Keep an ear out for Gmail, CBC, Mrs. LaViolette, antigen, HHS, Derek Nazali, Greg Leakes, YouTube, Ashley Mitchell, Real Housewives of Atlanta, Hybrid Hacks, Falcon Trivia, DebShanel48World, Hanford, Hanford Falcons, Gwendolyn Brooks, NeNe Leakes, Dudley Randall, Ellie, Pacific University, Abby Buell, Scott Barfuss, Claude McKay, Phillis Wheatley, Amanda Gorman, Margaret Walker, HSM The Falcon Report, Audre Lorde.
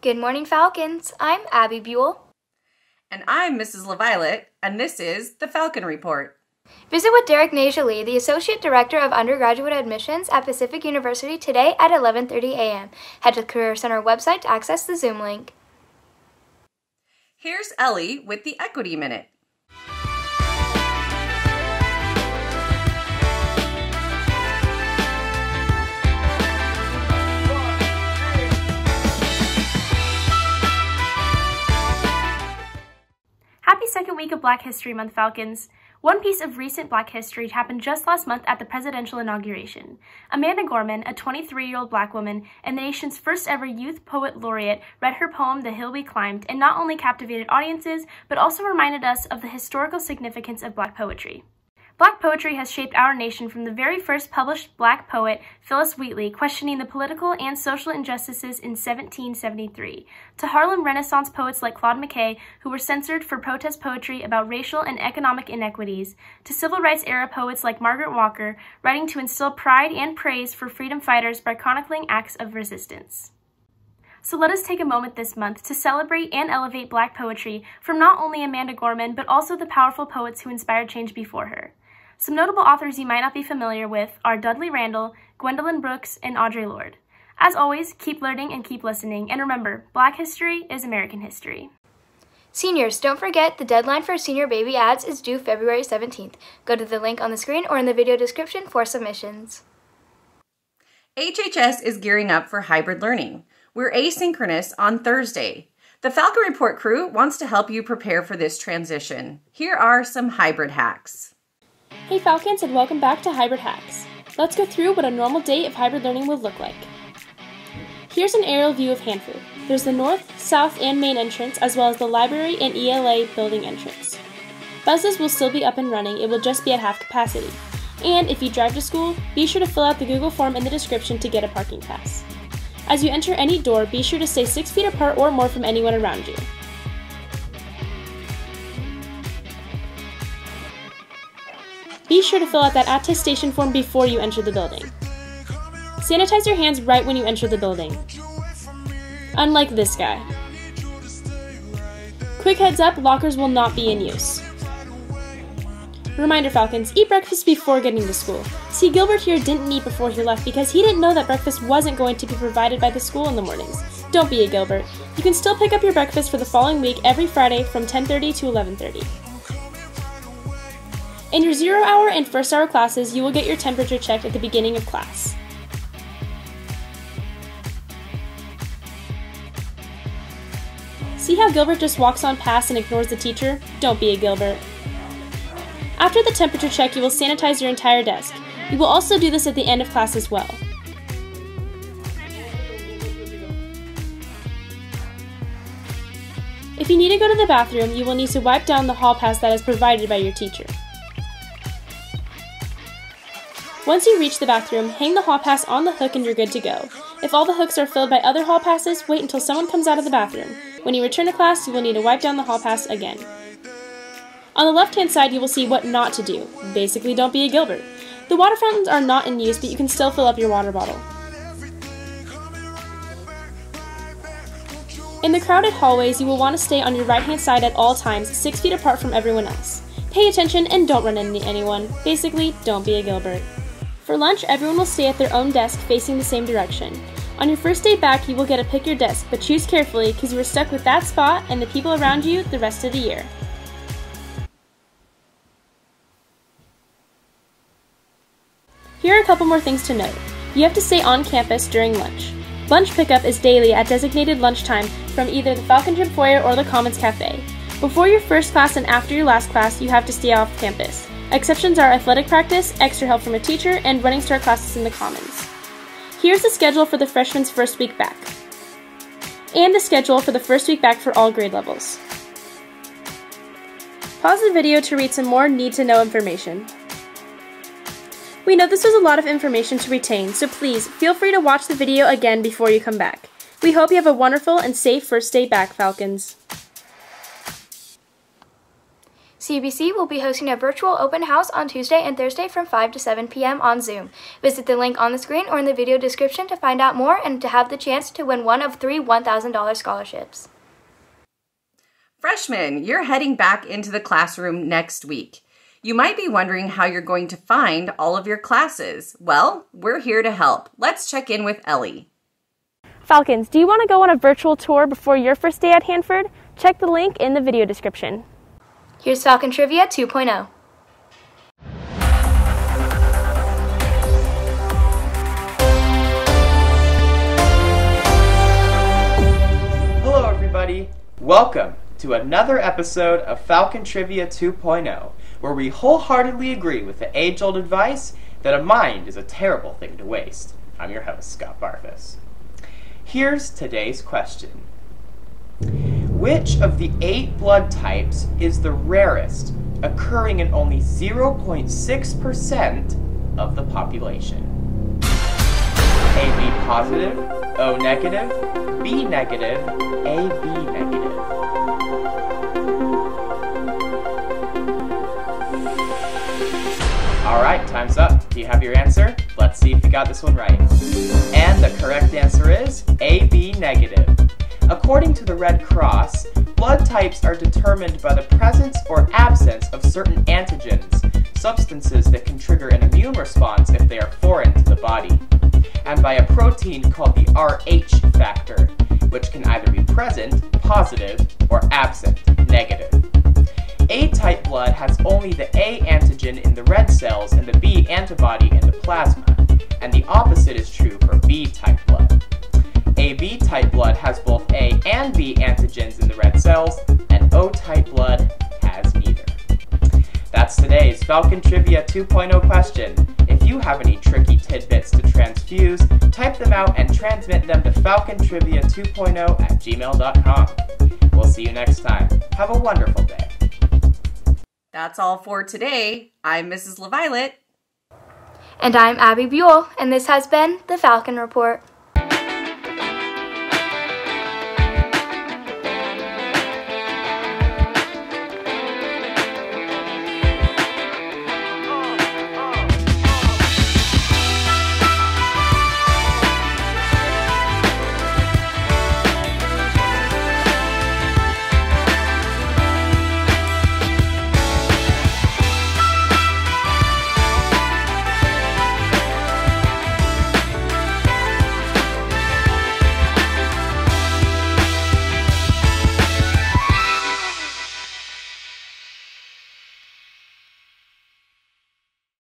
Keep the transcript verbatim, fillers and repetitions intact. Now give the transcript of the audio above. Good morning, Falcons. I'm Abby Buell. And I'm Missus LaViolette, and this is the Falcon Report. Visit with Derek Nazali, the Associate Director of Undergraduate Admissions at Pacific University, today at eleven thirty a m Head to the Career Center website to access the Zoom link. Here's Ellie with the Equity Minute. Happy second week of Black History Month, Falcons. One piece of recent Black history happened just last month at the presidential inauguration. Amanda Gorman, a twenty-three-year-old Black woman and the nation's first-ever youth poet laureate, read her poem, The Hill We Climbed, and not only captivated audiences, but also reminded us of the historical significance of Black poetry. Black poetry has shaped our nation from the very first published Black poet, Phillis Wheatley, questioning the political and social injustices in seventeen seventy-three, to Harlem Renaissance poets like Claude McKay, who were censored for protest poetry about racial and economic inequities, to civil rights-era poets like Margaret Walker, writing to instill pride and praise for freedom fighters by chronicling acts of resistance. So let us take a moment this month to celebrate and elevate Black poetry from not only Amanda Gorman, but also the powerful poets who inspired change before her. Some notable authors you might not be familiar with are Dudley Randall, Gwendolyn Brooks, and Audre Lorde. As always, keep learning and keep listening, and remember, Black history is American history. Seniors, don't forget the deadline for senior baby ads is due February seventeenth. Go to the link on the screen or in the video description for submissions. H H S is gearing up for hybrid learning. We're asynchronous on Thursday. The Falcon Report crew wants to help you prepare for this transition. Here are some hybrid hacks. Hey Falcons, and welcome back to Hybrid Hacks. Let's go through what a normal day of hybrid learning would look like. Here's an aerial view of Hanford. There's the north, south, and main entrance, as well as the library and E L A building entrance. Buses will still be up and running, it will just be at half capacity. And if you drive to school, be sure to fill out the Google form in the description to get a parking pass. As you enter any door, be sure to stay six feet apart or more from anyone around you. Be sure to fill out that attestation form before you enter the building. Sanitize your hands right when you enter the building, unlike this guy. Quick heads up, lockers will not be in use. Reminder Falcons, eat breakfast before getting to school. See, Gilbert here didn't eat before he left because he didn't know that breakfast wasn't going to be provided by the school in the mornings. Don't be a Gilbert. You can still pick up your breakfast for the following week every Friday from ten thirty to eleven thirty. In your zero-hour and first-hour classes, you will get your temperature checked at the beginning of class. See how Gilbert just walks on past and ignores the teacher? Don't be a Gilbert. After the temperature check, you will sanitize your entire desk. You will also do this at the end of class as well. If you need to go to the bathroom, you will need to wipe down the hall pass that is provided by your teacher. Once you reach the bathroom, hang the hall pass on the hook and you're good to go. If all the hooks are filled by other hall passes, wait until someone comes out of the bathroom. When you return to class, you will need to wipe down the hall pass again. On the left-hand side, you will see what not to do. Basically, don't be a Gilbert. The water fountains are not in use, but you can still fill up your water bottle. In the crowded hallways, you will want to stay on your right-hand side at all times, six feet apart from everyone else. Pay attention and don't run into anyone. Basically, don't be a Gilbert. For lunch, everyone will stay at their own desk facing the same direction. On your first day back, you will get to pick your desk, but choose carefully because you are stuck with that spot and the people around you the rest of the year. Here are a couple more things to note. You have to stay on campus during lunch. Lunch pickup is daily at designated lunchtime from either the Falcon Gym Foyer or the Commons Cafe. Before your first class and after your last class, you have to stay off campus. Exceptions are athletic practice, extra help from a teacher, and running start classes in the Commons. Here's the schedule for the freshman's first week back, and the schedule for the first week back for all grade levels. Pause the video to read some more need-to-know information. We know this was a lot of information to retain, so please feel free to watch the video again before you come back. We hope you have a wonderful and safe first day back, Falcons. C B C will be hosting a virtual open house on Tuesday and Thursday from five to seven p m on Zoom. Visit the link on the screen or in the video description to find out more and to have the chance to win one of three one thousand dollar scholarships. Freshmen, you're heading back into the classroom next week. You might be wondering how you're going to find all of your classes. Well, we're here to help. Let's check in with Ellie. Falcons, do you want to go on a virtual tour before your first day at Hanford? Check the link in the video description. Here's Falcon Trivia two point oh. Hello everybody, welcome to another episode of Falcon Trivia two point oh, where we wholeheartedly agree with the age-old advice that a mind is a terrible thing to waste. I'm your host, Scott Barfuss. Here's today's question. Which of the eight blood types is the rarest, occurring in only zero point six percent of the population? A B positive, O negative, B negative, A B negative. Alright, time's up. Do you have your answer? Let's see if you got this one right. And the correct answer is A B negative. According to the Red Cross, blood types are determined by the presence or absence of certain antigens, substances that can trigger an immune response if they are foreign to the body, and by a protein called the R H factor, which can either be present, positive, or absent, negative. A-type blood has only the A antigen in the red cells and the B antibody in the plasma, and the opposite is true for B-type blood. A B type blood has both A and B antigens in the red cells, and O type blood has neither. That's today's Falcon Trivia two point oh question. If you have any tricky tidbits to transfuse, type them out and transmit them to falcon trivia two point oh at gmail dot com. We'll see you next time. Have a wonderful day. That's all for today. I'm Missus LaViolette. And I'm Abby Buell, and this has been the Falcon Report.